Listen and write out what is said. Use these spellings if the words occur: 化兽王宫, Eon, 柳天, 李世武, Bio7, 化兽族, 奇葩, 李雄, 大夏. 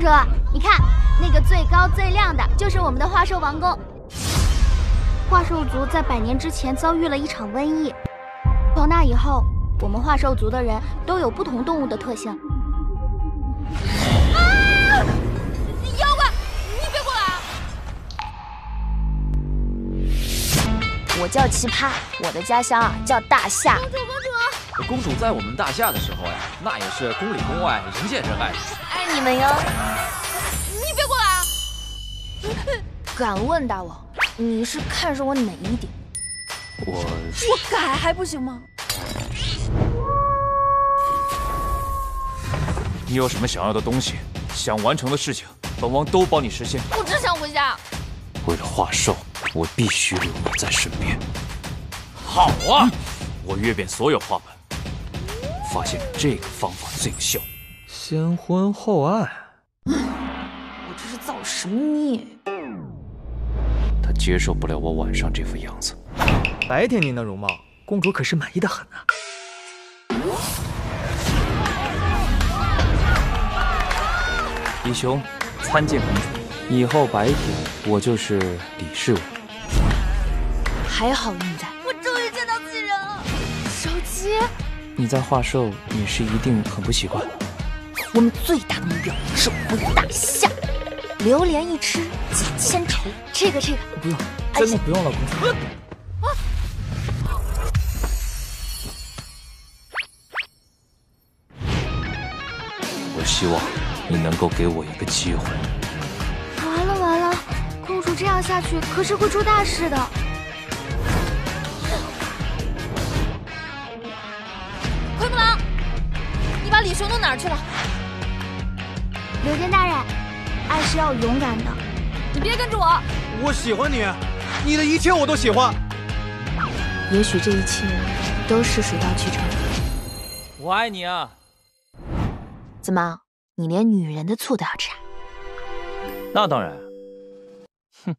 者，你看那个最高最亮的，就是我们的化兽王宫。化兽族在100年之前遭遇了一场瘟疫，从那以后，我们化兽族的人都有不同动物的特性。啊！妖怪，你别过来啊！我叫奇葩，我的家乡啊叫大夏。公主在我们大夏的时候呀，那也是宫里宫外人见人爱，爱你们哟！你别过来啊！敢问大王，你是看上我哪一点？我改还不行吗？你有什么想要的东西，想完成的事情，本王都帮你实现。我只想回家。为了化兽，我必须留你在身边。好啊！我阅遍所有画本。 发现这个方法最有效，先婚后爱。我这是造什么孽？他接受不了我晚上这副样子。白天您的容貌，公主可是满意的很啊。李雄，参见公主。以后白天我就是李世武。还好你在，我终于见到自己人了。手机。 你在化兽也是一定很不习惯。我们最大的目标是回大夏，榴莲一吃解千愁。这个不用，真的不用了，公主。我希望你能够给我一个机会。完了，公主这样下去可是会出大事的。 把李雄弄哪儿去了？柳天大人，爱是要勇敢的。你别跟着我。我喜欢你，你的一切我都喜欢。也许这一切都是水到渠成。我爱你啊！怎么，你连女人的醋都要吃啊？那当然。哼。